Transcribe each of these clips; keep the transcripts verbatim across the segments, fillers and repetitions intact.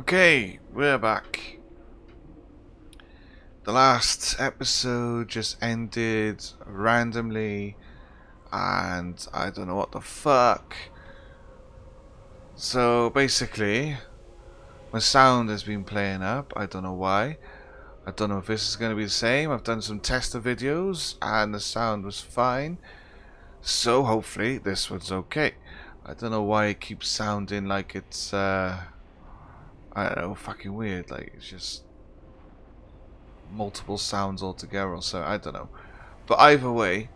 Okay, we're back. The last episode just ended randomly, and I don't know what the fuck. So basically, my sound has been playing up. I don't know why. I don't know if this is going to be the same. I've done some tester videos, and the sound was fine. So hopefully this one's okay. I don't know why it keeps sounding like it's, uh, I don't know, fucking weird. Like it's just multiple sounds all together or so. I don't know. But either way,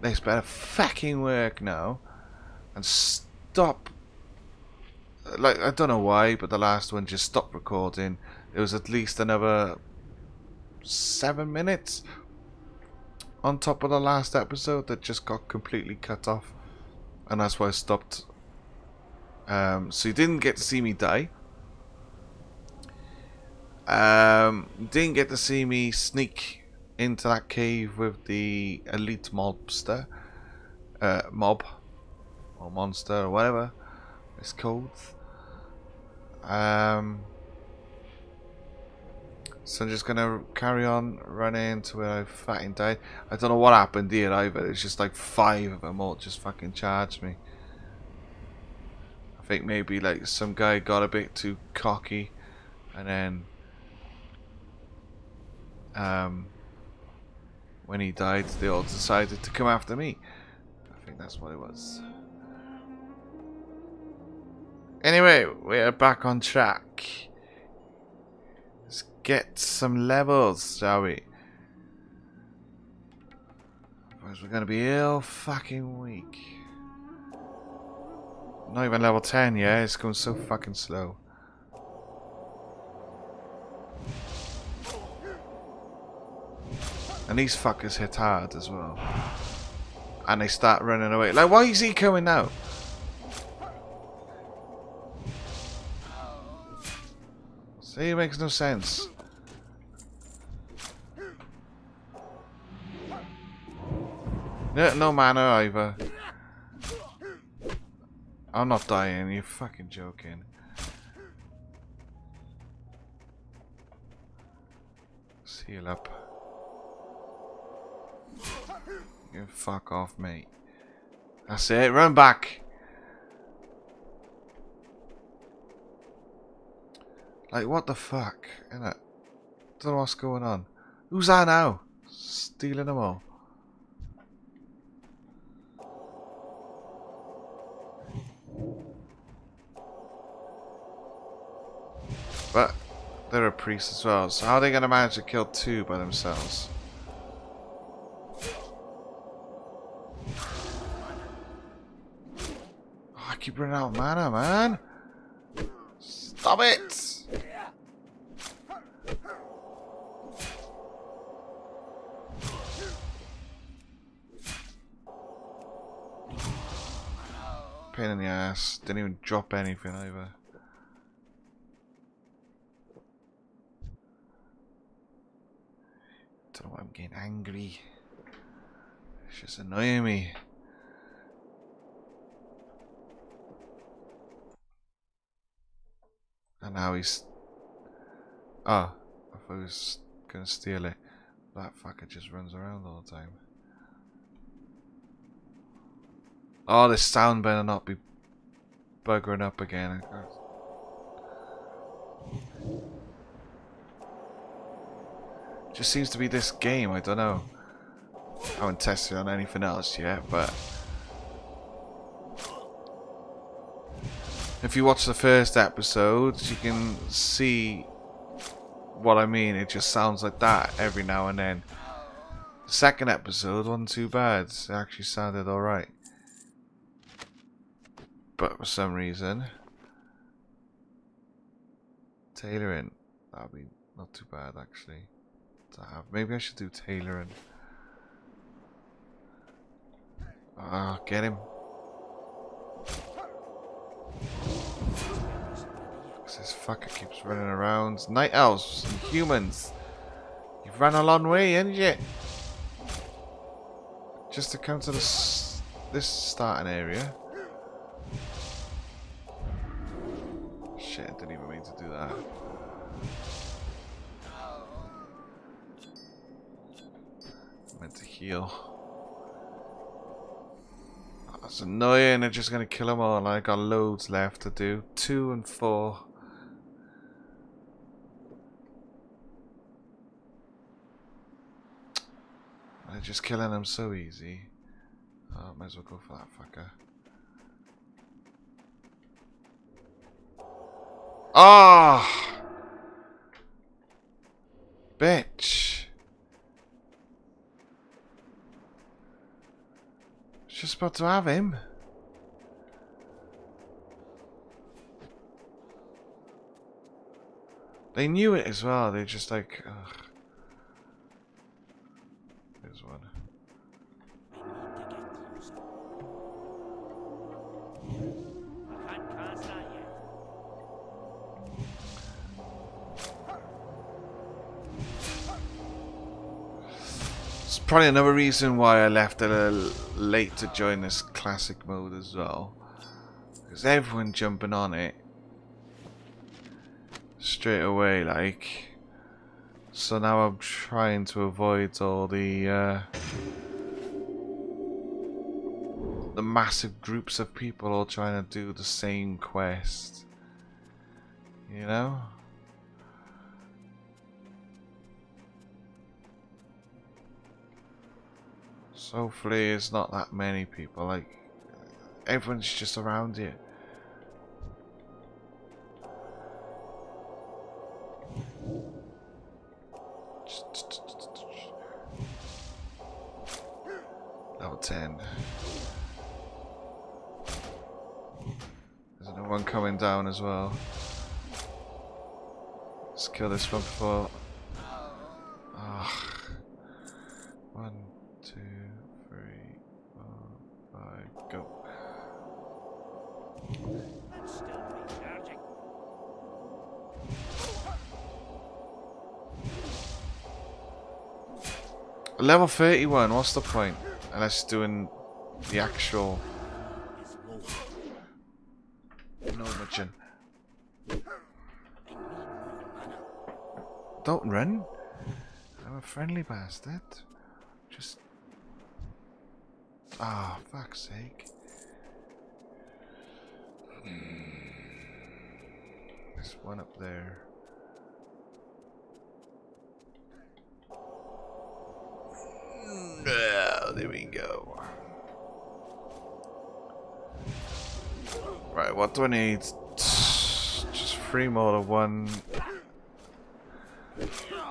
this better fucking work now. And stop. Like, I don't know why, but the last one just stopped recording. It was at least another seven minutes on top of the last episode that just got completely cut off. And that's why I stopped. Um, so you didn't get to see me die. Um, didn't get to see me sneak into that cave with the elite mobster. Uh, mob. Or monster or whatever it's called. Um, so I'm just going to carry on running to where I fucking died. I don't know what happened here either. It's just like five of them all just fucking charged me. I think maybe like some guy got a bit too cocky. And then um, when he died, they all decided to come after me. I think that's what it was. Anyway, we're back on track. Let's get some levels, shall we? Otherwise we're going to be all fucking weak. Not even level ten, yeah? It's going so fucking slow. And these fuckers hit hard as well. And they start running away. Like, why is he coming now? See, it makes no sense. No, no manner either. I'm not dying, you're fucking joking. Let's heal up. You fuck off, mate. That's it, run back. Like, what the fuck, innit? Don't know what's going on. Who's that now? Stealing them all. But they're a priest as well, so how are they going to manage to kill two by themselves? Oh, I keep running out of mana, man. Stop it! Pain in the ass. Didn't even drop anything either. Don't know why I'm getting angry. It's just annoying me. And now he's... Ah, oh, I thought he was going to steal it. That fucker just runs around all the time. Oh, this sound better not be buggering up again. Just seems to be this game, I don't know. I haven't tested on anything else yet, but... If you watch the first episode, you can see what I mean. It just sounds like that every now and then. The second episode wasn't too bad. It actually sounded alright. But for some reason, tailoring, that'd be not too bad actually to have. Maybe I should do tailoring. Ah, oh, get him. Because this fucker keeps running around. Night elves and humans. You've run a long way, haven't you? Just to come to this, this starting area. Shit, I didn't even mean to do that. I meant to heal. Oh, that's annoying. They're just gonna kill them all. I got loads left to do. Two and four. They're just killing them so easy. Oh, might as well go for that fucker. Ah, oh, bitch! I was just about to have him. They knew it as well. They just like, ugh. There's one. Probably another reason why I left it late to join this classic mode as well, because everyone jumping on it straight away, like. So now I'm trying to avoid all the uh, the massive groups of people all trying to do the same quest, you know. Hopefully it's not that many people, like, everyone's just around you. Level ten. There's another one coming down as well. Let's kill this one before... Oh. One, two... Go. Level thirty-one, what's the point? Unless doing the actual Normagen. Don't run. I'm a friendly bastard. Just Ah, oh, fuck's sake. There's one up there. Oh, there we go. Right, what do I need? Just three more of one.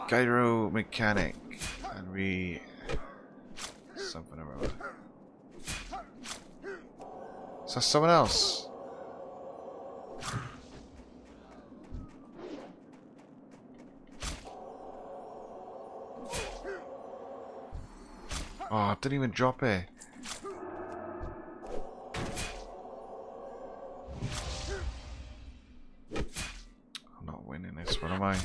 Gyro mechanic. And we... Something around. Is that someone else? Oh, I didn't even drop it. I'm not winning this one, am I?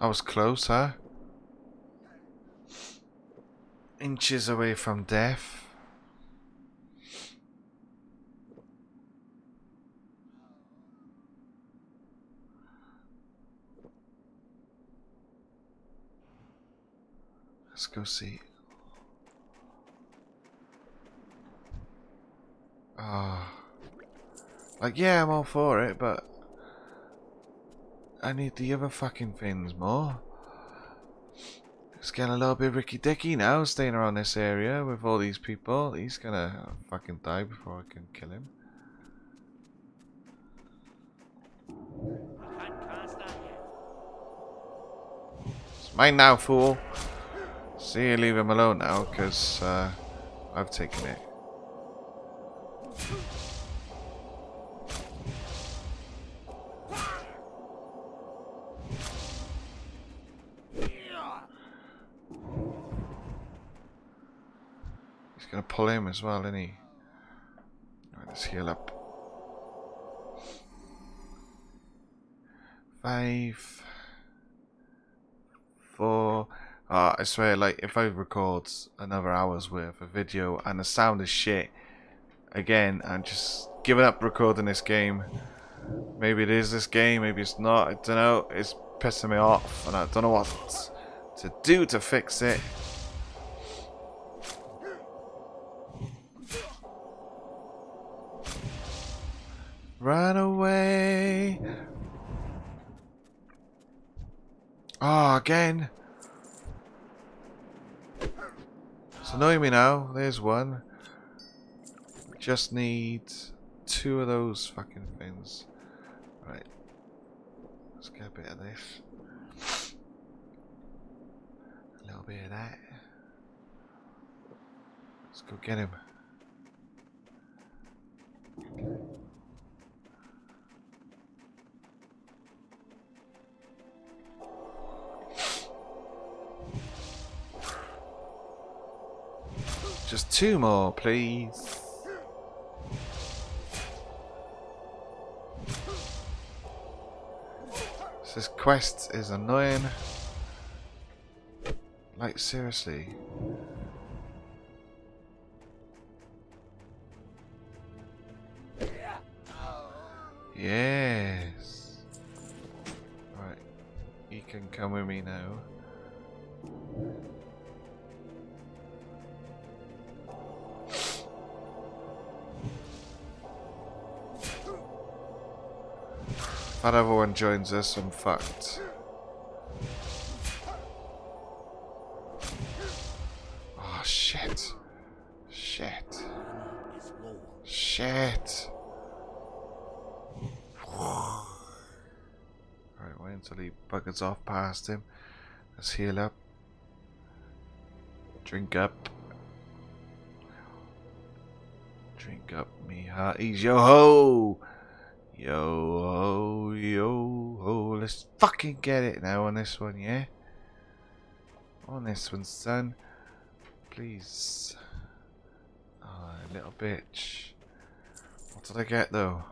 I was close, huh? Inches away from death. Let's go see. Ah, oh. Like, yeah, I'm all for it, but. I need the other fucking things more. It's getting a little bit ricky-dicky now, staying around this area with all these people. He's gonna fucking die before I can kill him. I can't pass that yet. Mine now, fool. See, you leave him alone now, because uh, I've taken it. He's going to pull him as well, isn't he? Right, let's heal up. Five. Four. Uh, I swear, like, if I record another hour's worth of video and the sound is shit, again, I'm just giving up recording this game. Maybe it is this game, maybe it's not, I don't know. It's pissing me off, and I don't know what to do to fix it. Run away! Oh, again! Annoy me now. There's one. We just need two of those fucking things. Right. Let's get a bit of this. A little bit of that. Let's go get him. Just two more, please. This quest is annoying. Like, seriously. Yes. Right. You can come with me now. If that other one joins us, I'm fucked. Oh shit. Shit. Shit. Alright, wait until he buggers off past him. Let's heal up. Drink up. Drink up, me hearties. Yo ho! Yo ho, yo ho, let's fucking get it now on this one, yeah? On this one, son. Please. Ah, oh, little bitch. What did I get though?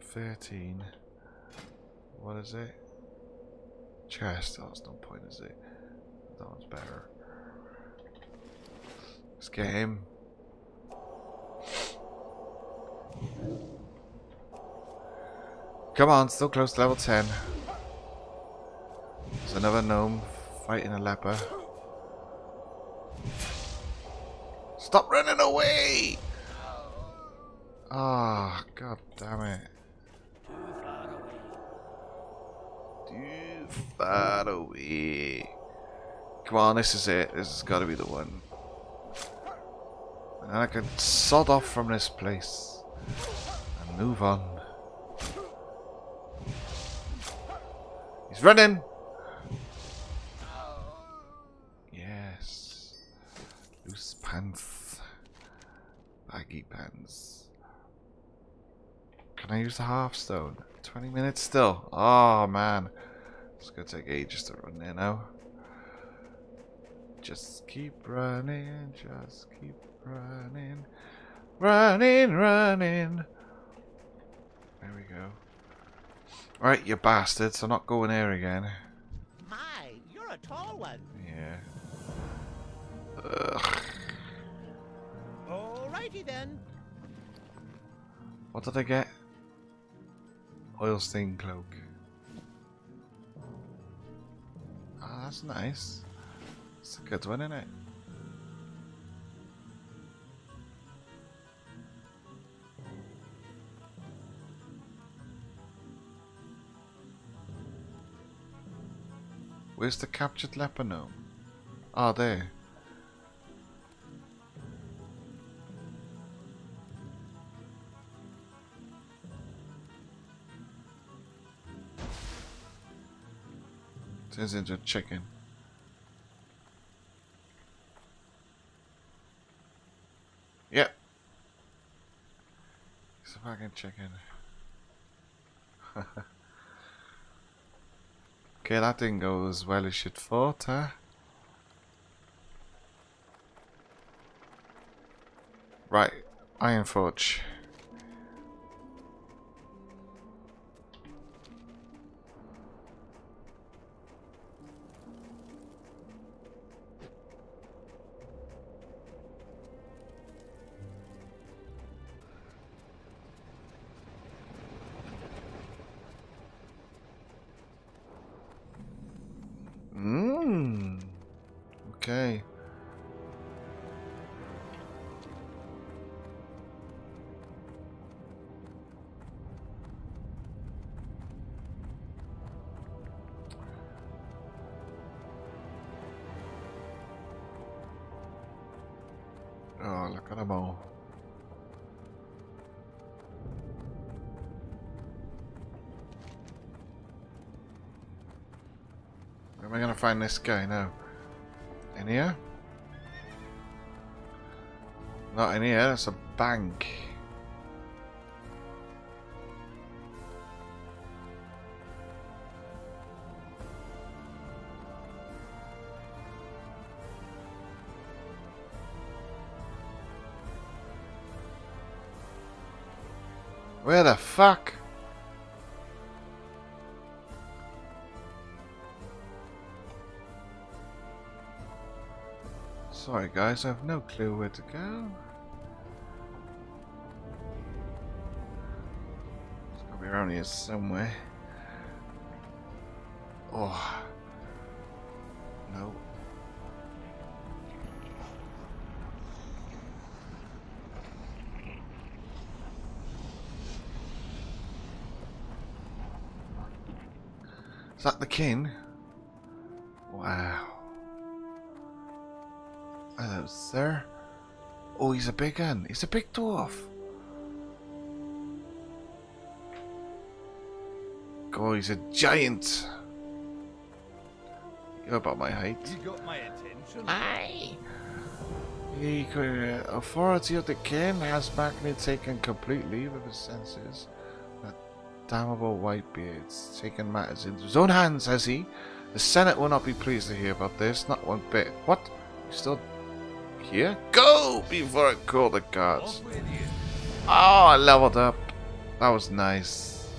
thirteen. What is it? Chest. Oh, it's no point, is it? That one's better. Let's get him. Come on, still close to level ten. There's another gnome fighting a leper. Stop running away! Ah, oh, god damn it. Too far away. Come on, this is it. This has got to be the one. And I can sod off from this place and move on. He's running! Yes. Loose pants. Baggy pants. Can I use the hearthstone? twenty minutes still. Oh man. It's gonna take ages to run there now. Just keep running. Just keep running. Running, running. There we go. Right, you bastards! I'm not going here again. My, you're a tall one. Yeah. Ugh. Alrighty then. What did I get? Oil stain cloak. Ah, oh, that's nice. It's a good one, isn't it? Where's the captured leper gnome? Ah, there. isn't a chicken. Yep. It's a fucking chicken. Okay, that didn't go as well as you'd thought, huh? Right, Ironforge. Mmm. Okay. Oh, look at them all. Where am I going to find this guy now? In here? Not in here, that's a bank. Where the fuck? Sorry guys, I have no clue where to go. It's gotta be around here somewhere. Oh. No. Is that the king? Wow. Hello, sir. Oh, he's a big one. He's a big dwarf. God, he's a giant. You're about my height. You got my attention. Aye. The authority of the king has been taken completely with his senses. Damnable white beards, taking matters into his own hands, has he? The Senate will not be pleased to hear about this, not one bit. What? You still here? Go before I call the guards. Oh, I leveled up. That was nice.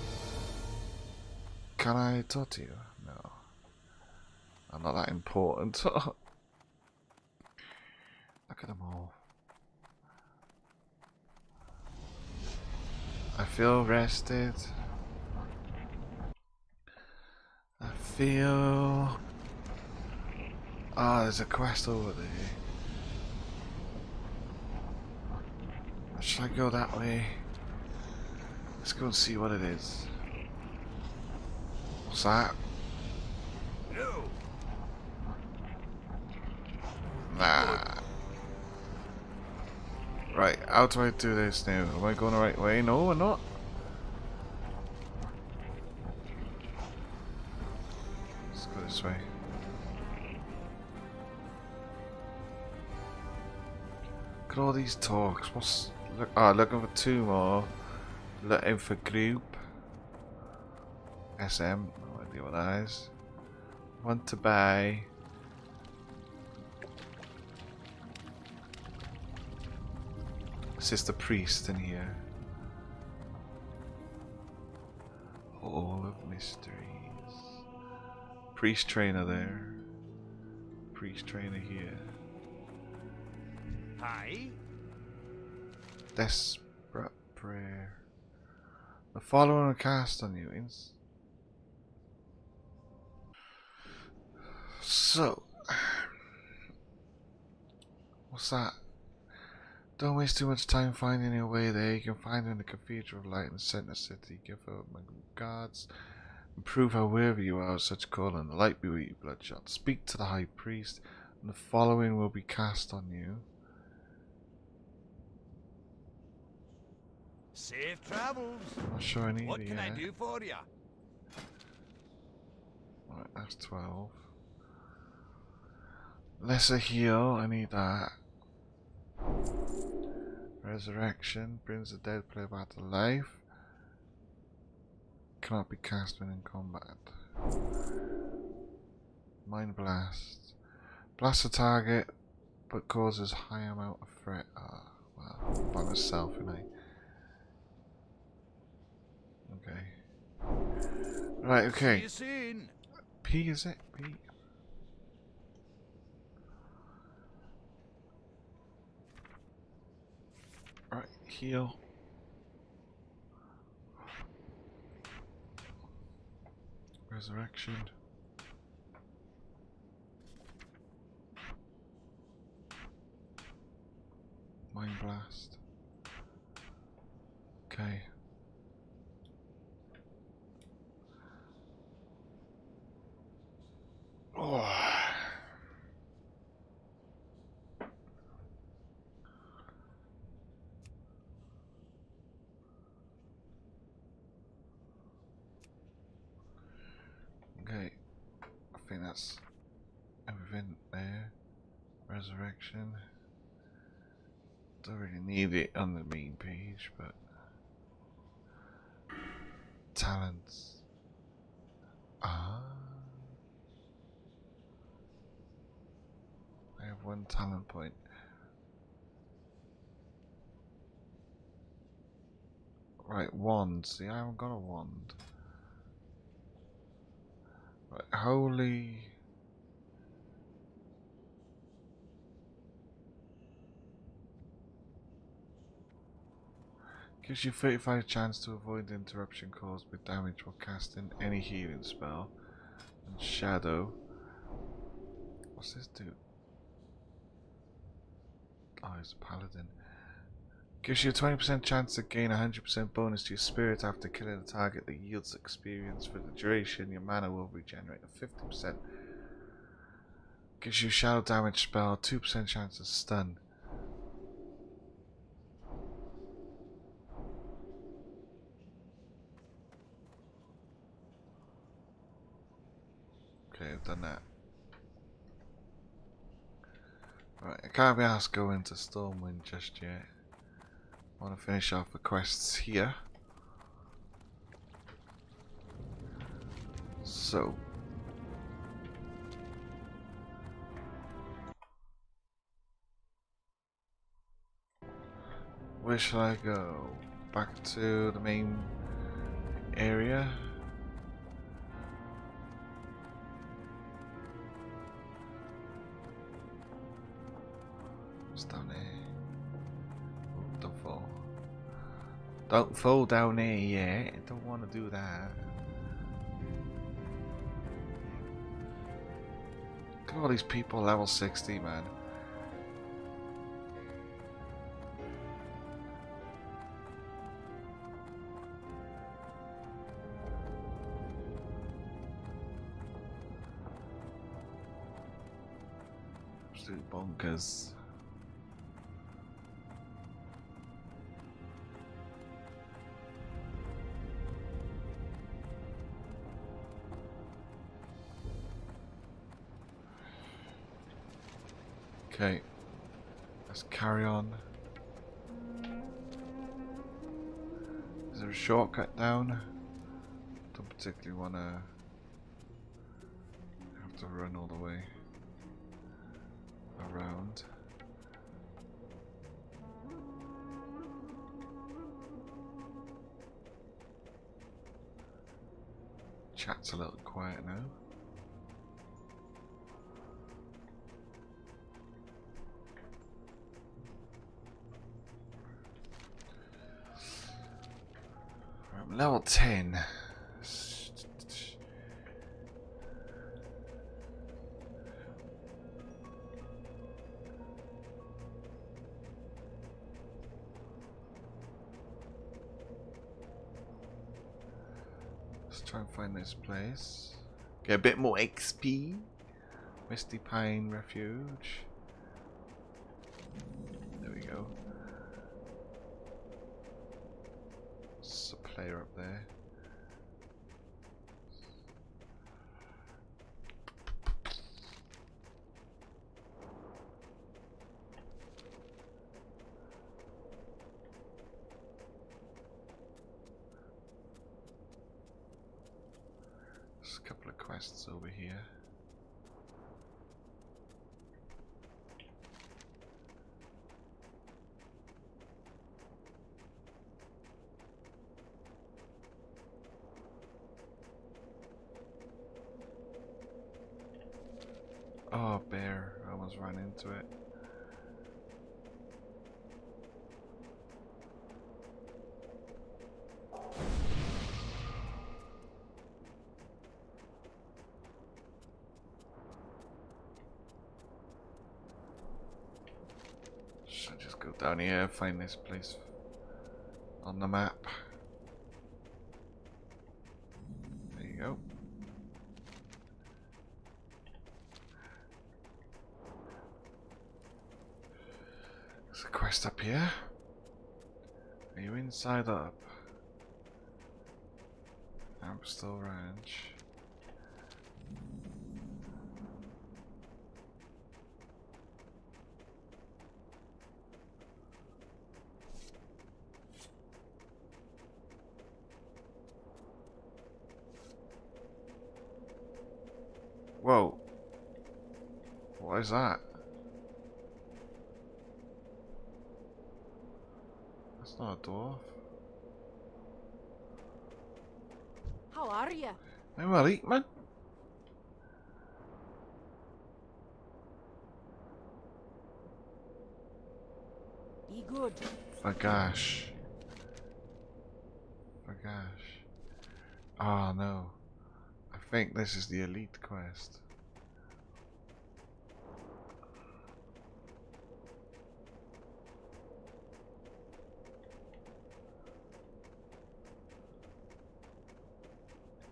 Can I talk to you? No. I'm not that important. Look at them all. I feel rested. I feel... Ah, oh, there's a quest over there. Should I go that way? Let's go and see what it is. What's that? No. Nah. Right, how do I do this now? Am I going the right way? No, we're not. This way. Look at all these talks. What's look? Ah, looking for two more. Looking for group. S M. No idea what that is. Want to buy. Sister priest in here. Hall of mystery. Priest trainer there. Priest trainer here. Hi. Desperate prayer. The following will cast on you. So, what's that? Don't waste too much time finding your way there. You can find it in the Cathedral of Light in the center city. Give up my guards. Prove how worthy you are of such calling. The light be with you, Bloodshot. Speak to the High Priest, and the following will be cast on you. Safe travels. I'm not sure I need it. What can I do for you? Right, That's twelve. Lesser heal, I need that. Resurrection brings the dead player back to life. Cannot be cast when in combat. Mind blast. Blast the target, but causes high amount of threat. Ah, well, by myself, innit? Okay. Right, okay. P is it? P. Right, heal. Resurrection. Mind blast. Okay. Oh. Okay, I think that's everything there. Resurrection. Don't really need it on the main page, but talents. Ah, I have one talent point. Right, wand. See, I haven't got a wand. Right, holy. Gives you thirty-five chance to avoid the interruption caused by damage while casting any healing spell. And shadow. What's this do? Oh, it's paladin. Gives you a twenty percent chance to gain a one hundred percent bonus to your spirit after killing a target that yields experience for the duration. Your mana will regenerate at fifty percent. Gives you a shadow damage spell, two percent chance of stun. Okay, I've done that. Right, I can't be asked going to Stormwind just yet. I want to finish off the quests here. So. Where shall I go? Back to the main area? Down here. Ooh, don't fall. Don't fall down here yet. I don't want to do that. Look at all these people level sixty, man. Absolute bonkers. Okay, let's carry on. Is there a shortcut down? Don't particularly want to have to run all the way around. Chat's a little quiet now. Level ten. Let's try and find this place. Get a bit more X P. Misty Pine Refuge. There we go. Player up there. There's a couple of quests over here. Oh, bear. I almost ran into it. Should I just go down here, find this place on the map? There you go. There's a quest up here. Are you inside or up? Amstel Ranch. Whoa. What is that? That's not a dwarf. How are you? I'm alright, man. Be good. Fagash. Fagash. Oh no. I think this is the elite quest.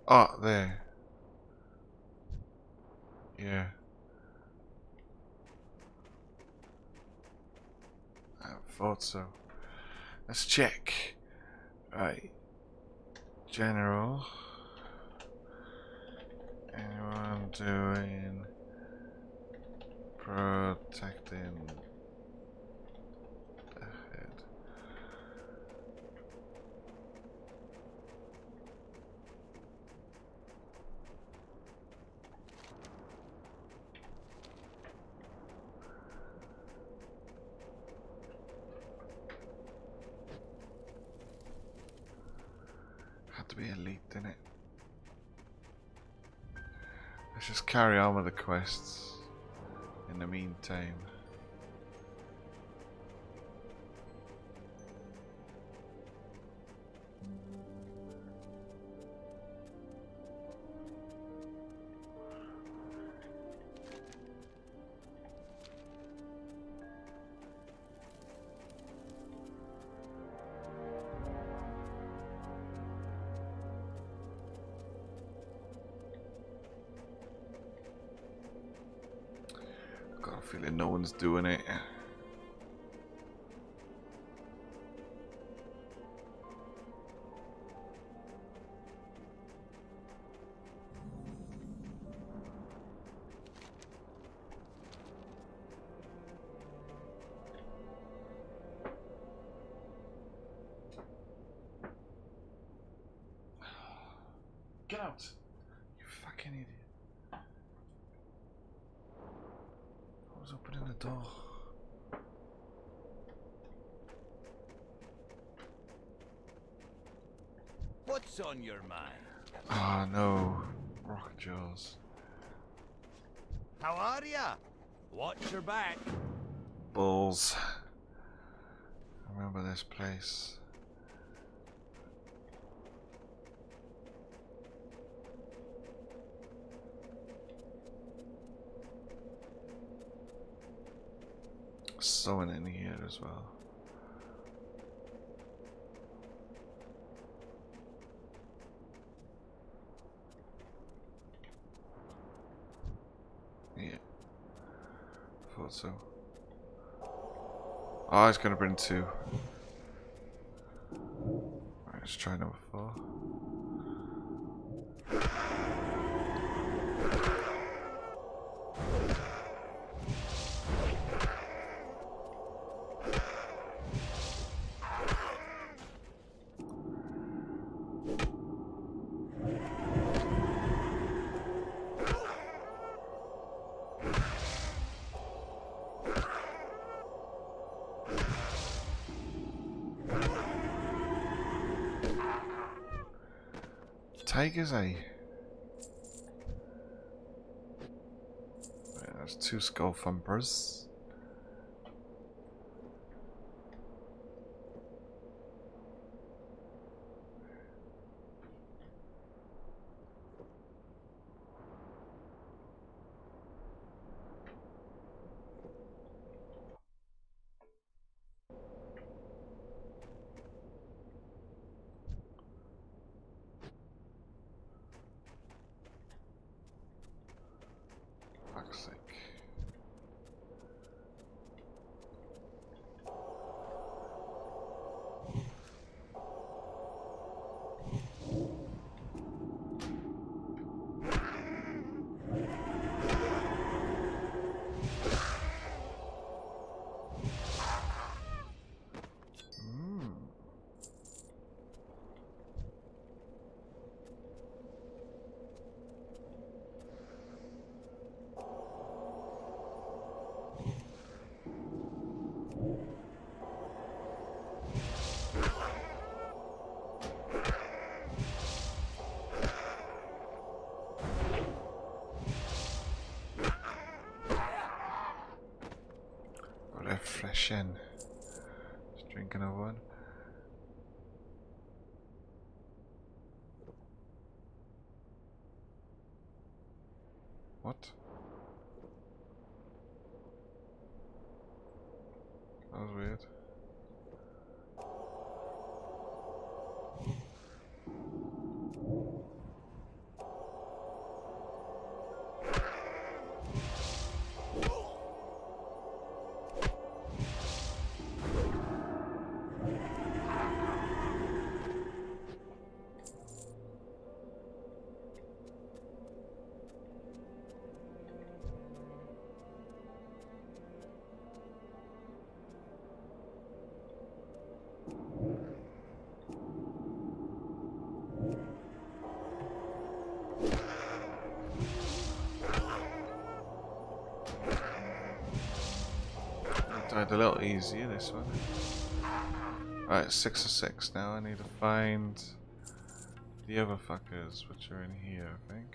Ah, oh, there. Yeah. I thought so. Let's check. Right. General. Anyone doing protecting the head? Had to be elite, didn't it? Let's just carry on with the quests in the meantime. Feeling no one's doing it. Get out! You fucking idiot. Opening the door. What's on your mind? Ah, oh, no, rock jaws. How are ya? Watch your back. Balls. I remember this place. Someone in here as well. Yeah, thought so. Oh, it's gonna bring two. Right, let's try number four. take, is he? Right, there's two skull thumpers. Fresh in. Just drinking a one. What? That was weird. A little easier this one. Alright, six or six now. I need to find the other fuckers which are in here, I think.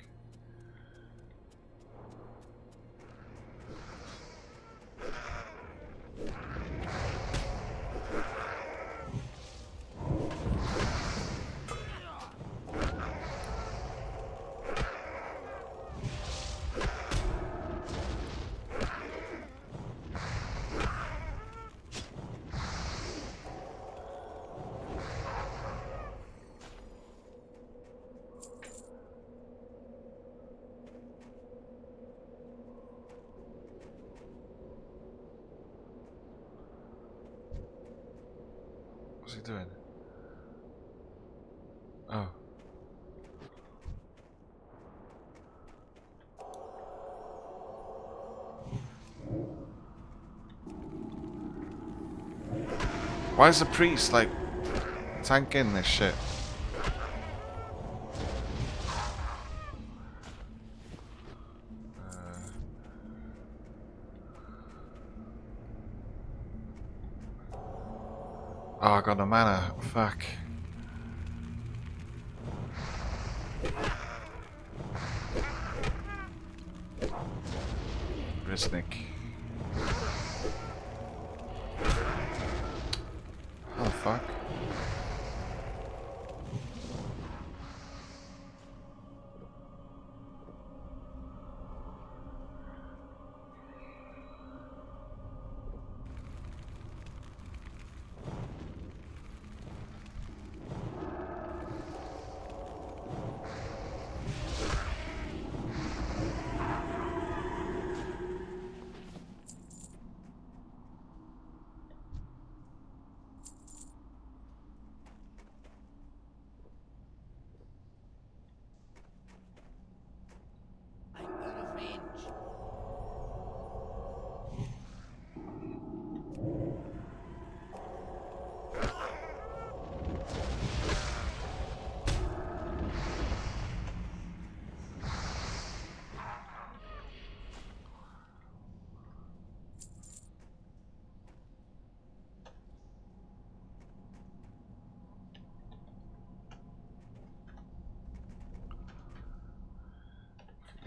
What's he doing? Oh. Why is the priest like tanking this shit? Oh, I got no mana. Fuck. Risnik. How the fuck?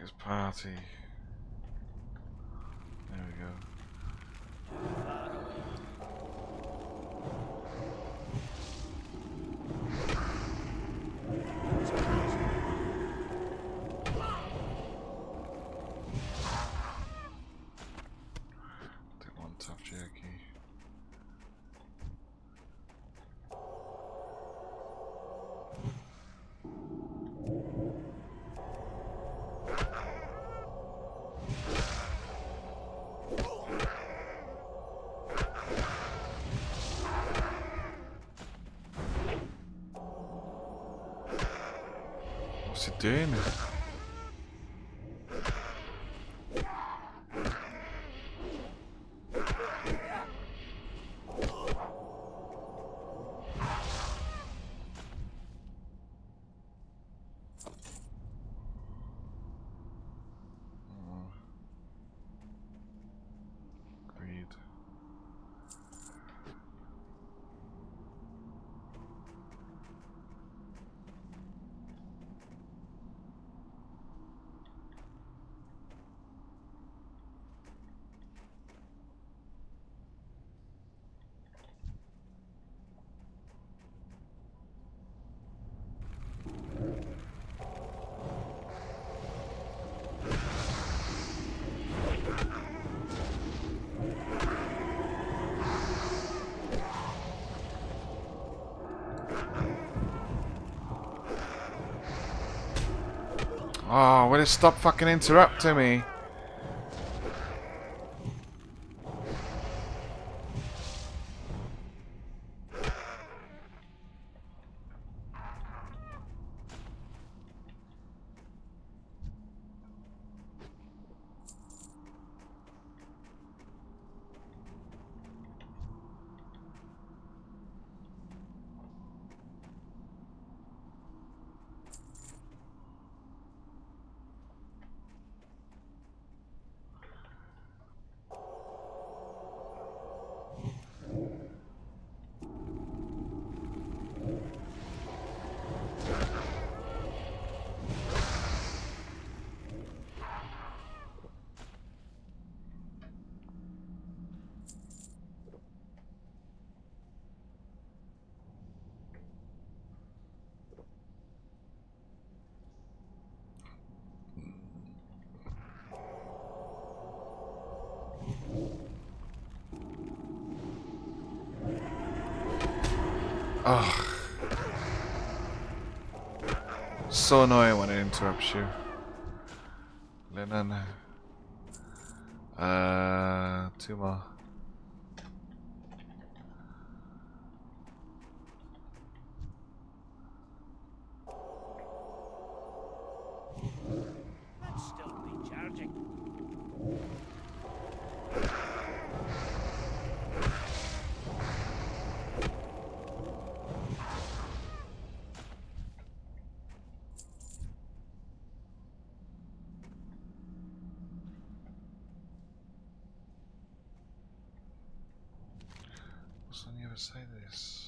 his party. There we go. What's he doing? Oh, will it stop fucking interrupting me? Ugh. So annoying when it interrupts you. Linen. Uh, two more. On the other side of this.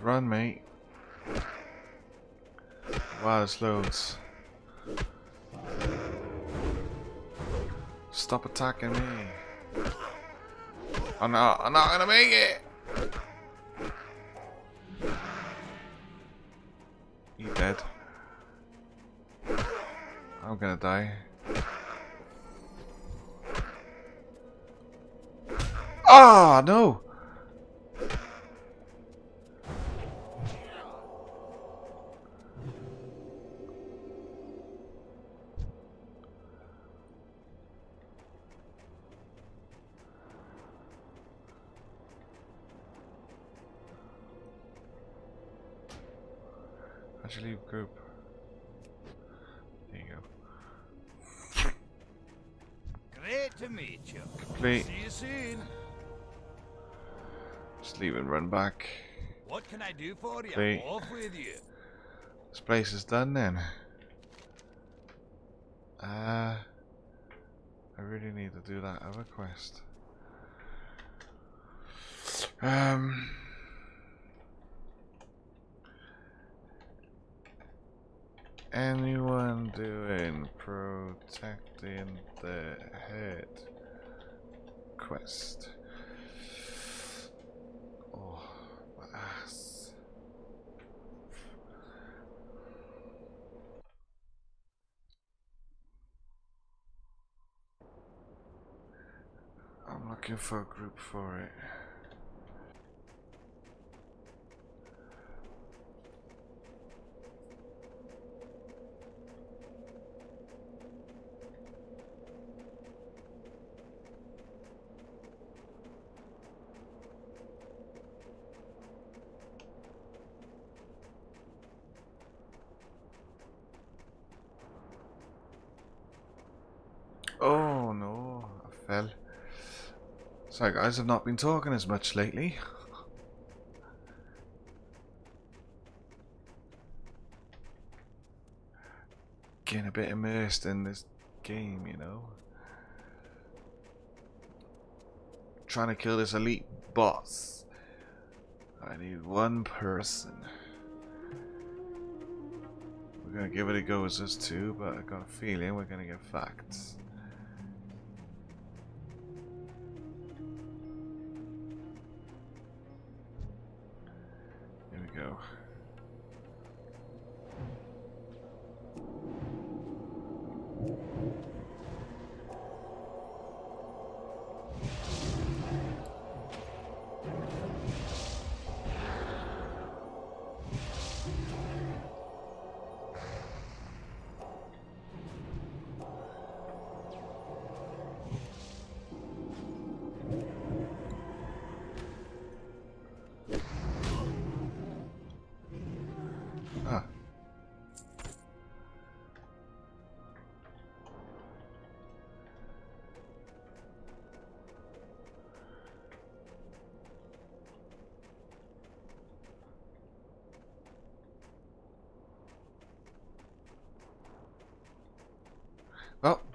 Run, mate. Wow, there's loads. Stop attacking me. I'm not, I'm not gonna make it! You dead. I'm gonna die. Ah, no! Actually, group. There you go. Great to meet you. Complete. See you soon. Just leave and run back. What can I do for you? I'm off with you. This place is done then. Uh, I really need to do that other quest. Um, anyone doing protecting the head quest? I'm looking for a group for it. Oh no, I fell. Sorry guys, I've not been talking as much lately. Getting a bit immersed in this game, you know. Trying to kill this elite boss. I need one person. We're gonna give it a go as us two, but I got a feeling we're gonna get fucked. Go.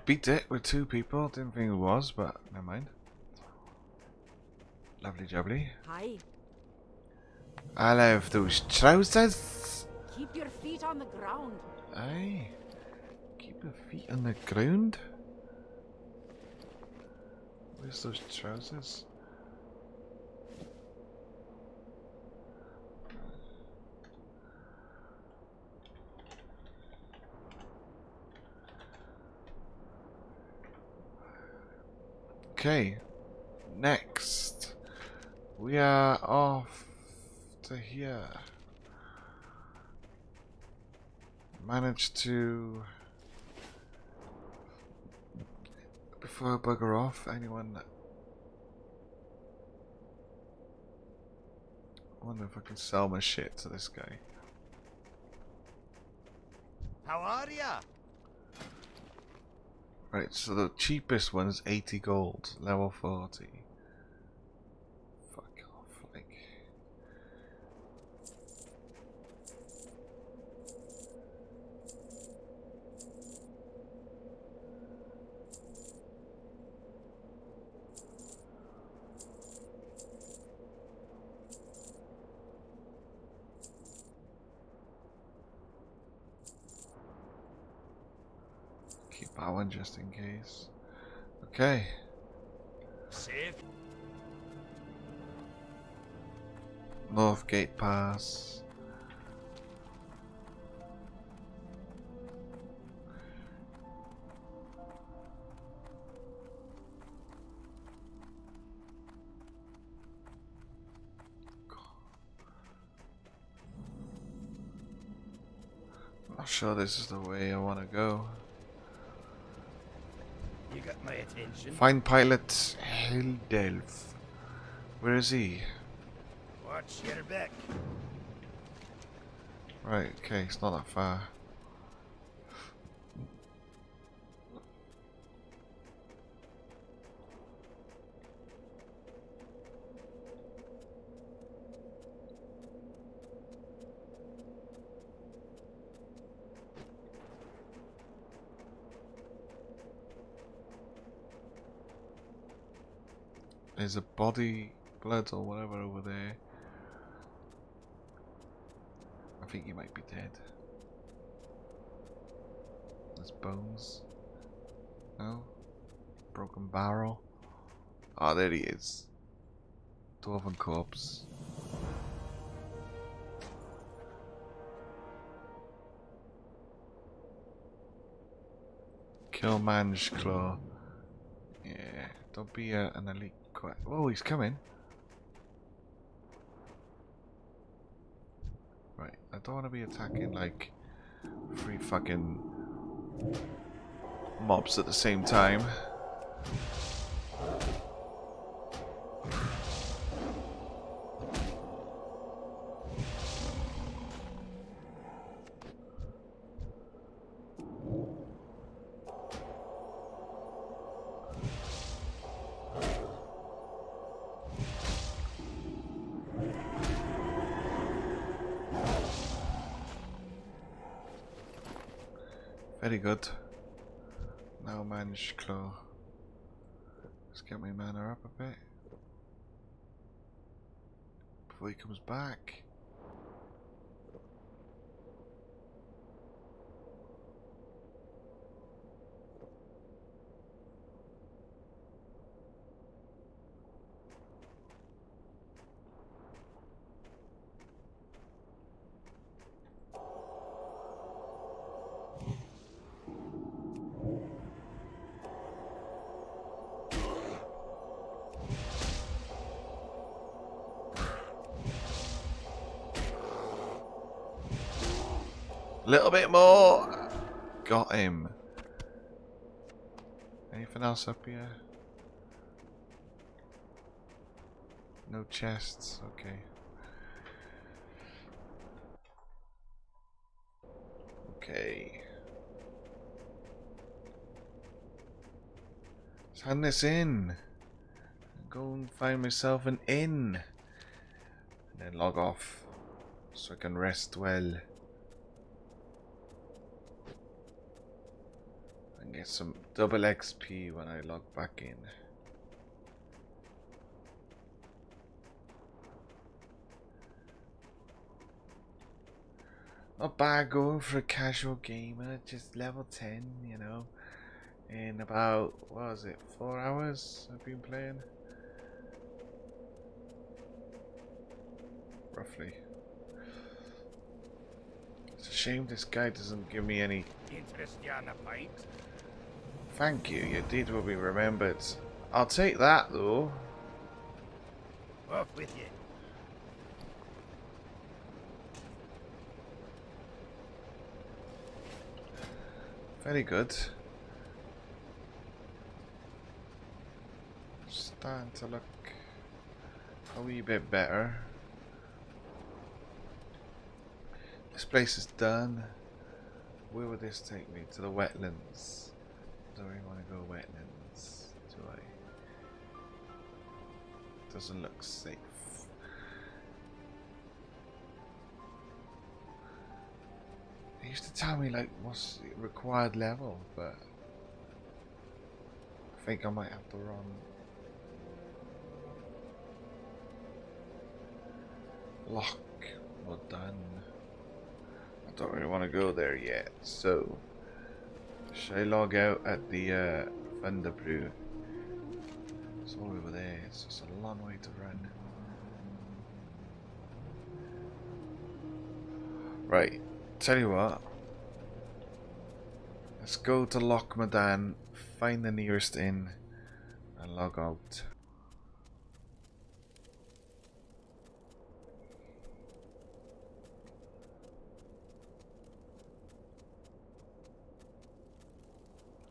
Beat it with two people. Didn't think it was, but never mind. Lovely jubbly. Hi. I love those trousers. Keep your feet on the ground. Aye. Keep your feet on the ground. Where's those trousers? Okay, next we are off to here. Managed to, before I bugger off, anyone I wonder if I can sell my shit to this guy. How are ya? Right, so the cheapest one is eighty gold, level forty. Fuck off, like. keep Alan just in case. Okay. Save. Northgate Pass. Sure, this is the way I want to go. You got my attention. Find pilot Hildelf. Where is he? Watch your back. Right, okay, it's not that far. There's a body, blood or whatever over there. I think he might be dead. There's bones. No? Broken barrel. Ah, oh, there he is. Dwarven corpse. Kill Mange Claw. Yeah, don't be uh, an elite. Oh, he's coming. Right, I don't want to be attacking like three fucking mobs at the same time. Very good. Now Mange Claw. Let's get my mana up a bit. Before he comes back. Little bit more. Got him. Anything else up here? No chests. Okay. Okay. Let's hand this in. Go and find myself an inn. And then log off so I can rest well. Get some double X P when I log back in. Not bad going for a casual gamer, just level ten, you know. In about, what was it, four hours I've been playing? Roughly. It's a shame this guy doesn't give me any... interest in a fight. Thank you, your deed will be remembered. I'll take that though. Off with you. Very good. Starting to look a wee bit better. This place is done. Where would this take me? To the wetlands. I don't really want to go wetlands, do I? Doesn't look safe. They used to tell me like what's the required level, but I think I might have the wrong Loch Modan. I don't really want to go there yet, so. Should I log out at the uh, Thunderbrew? It's all over there, it's just a long way to run. Right, tell you what. Let's go to Loch Modan, find the nearest inn, and log out.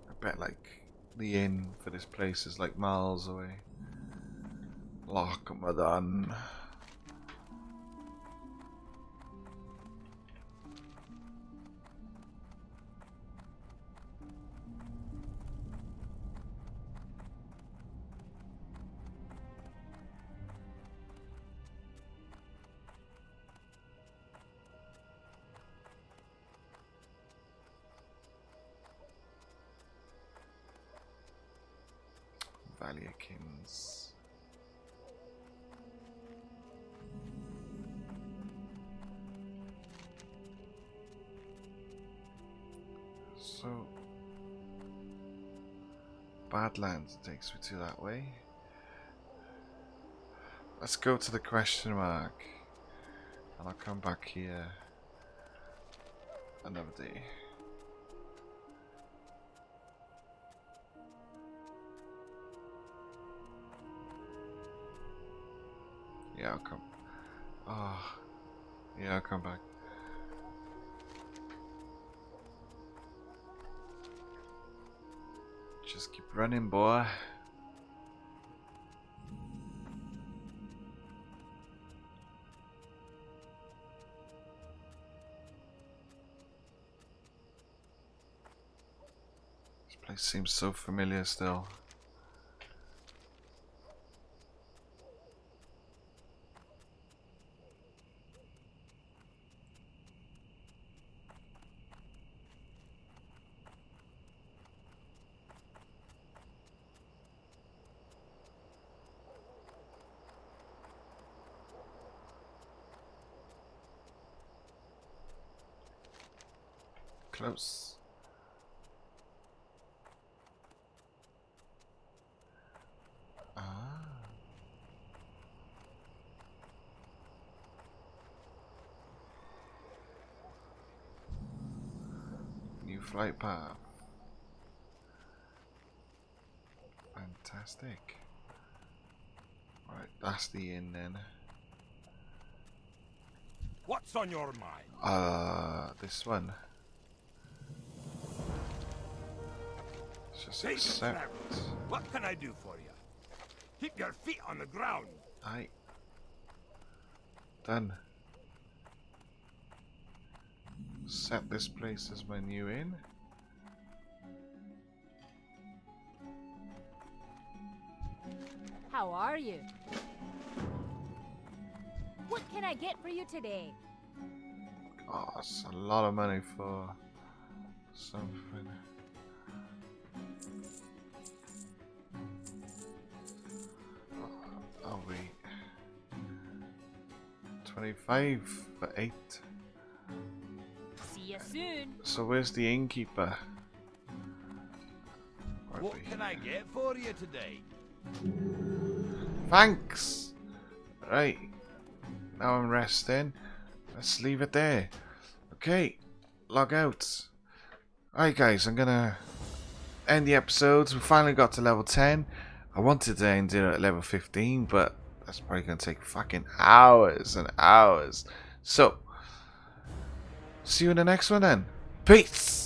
I bet like the inn for this place is like miles away. Loch Modan. So, Badlands takes me to that way. Let's go to the question mark, and I'll come back here another day. Yeah, I'll come. Ah, oh, yeah, I'll come back. Just keep running, boy. This place seems so familiar still. Close. Ah. New flight path. Fantastic. Right, that's the inn then. What's on your mind? Uh, this one. Just accept. What can I do for you? Keep your feet on the ground. Aye. Done. Set this place as my new inn. How are you? What can I get for you today? Oh, that's a lot of money for something. Oh wait, twenty-five for eight. See you soon. So where's the innkeeper? Right what can I get for you today? Thanks. Right, now I'm resting. Let's leave it there. Okay, log out. Alright guys, I'm gonna end the episodes. We finally got to level ten. I wanted to end it at level fifteen, but that's probably gonna take fucking hours and hours. So see you in the next one then. Peace.